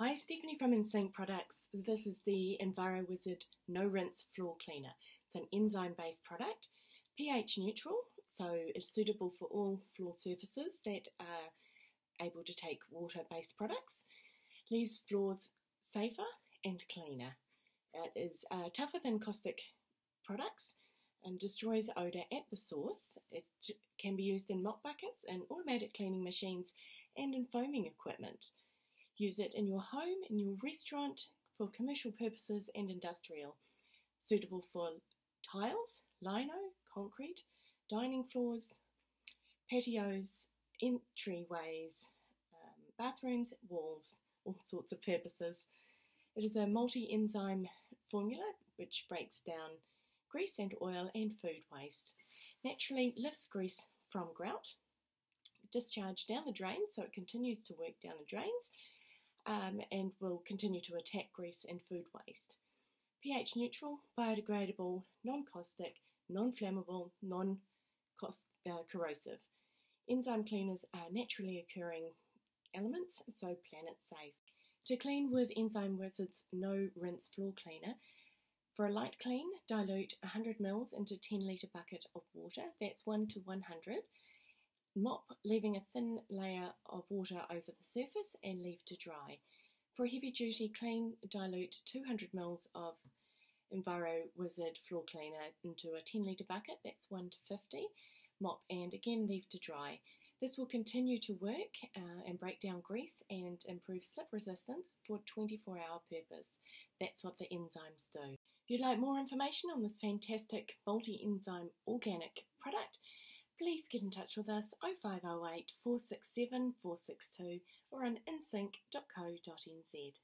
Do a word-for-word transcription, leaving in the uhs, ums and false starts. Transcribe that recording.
Hi, Stephanie from Insinc Products. This is the Enviro Wizard No Rinse Floor Cleaner. It's an enzyme-based product, pH neutral, so it's suitable for all floor surfaces that are able to take water-based products. Leaves floors safer and cleaner. It is uh, tougher than caustic products and destroys odour at the source. It can be used in mop buckets and automatic cleaning machines and in foaming equipment. Use it in your home, in your restaurant, for commercial purposes and industrial. Suitable for tiles, lino, concrete, dining floors, patios, entryways, um, bathrooms, walls, all sorts of purposes. It is a multi-enzyme formula which breaks down grease and oil and food waste. Naturally lifts grease from grout, discharge down the drain, so it continues to work down the drains. Um, and will continue to attack grease and food waste. pH neutral, biodegradable, non-caustic, non-flammable, non-corrosive. Enzyme cleaners are naturally occurring elements, so planet safe. To clean with Enzyme Wizard's No Rinse Floor Cleaner, for a light clean, dilute one hundred mils into ten litre bucket of water, that's one to one hundred. Mop, leaving a thin layer of water over the surface and leave to dry. For a heavy duty clean, dilute two hundred mils of Enviro Wizard Floor Cleaner into a ten litre bucket, that's one to fifty. Mop and again leave to dry. This will continue to work uh, and break down grease and improve slip resistance for twenty-four hour purpose. That's what the enzymes do. If you'd like more information on this fantastic multi-enzyme organic product, please get in touch with us oh five oh eight, four six seven, four six two or on insync dot co dot n z.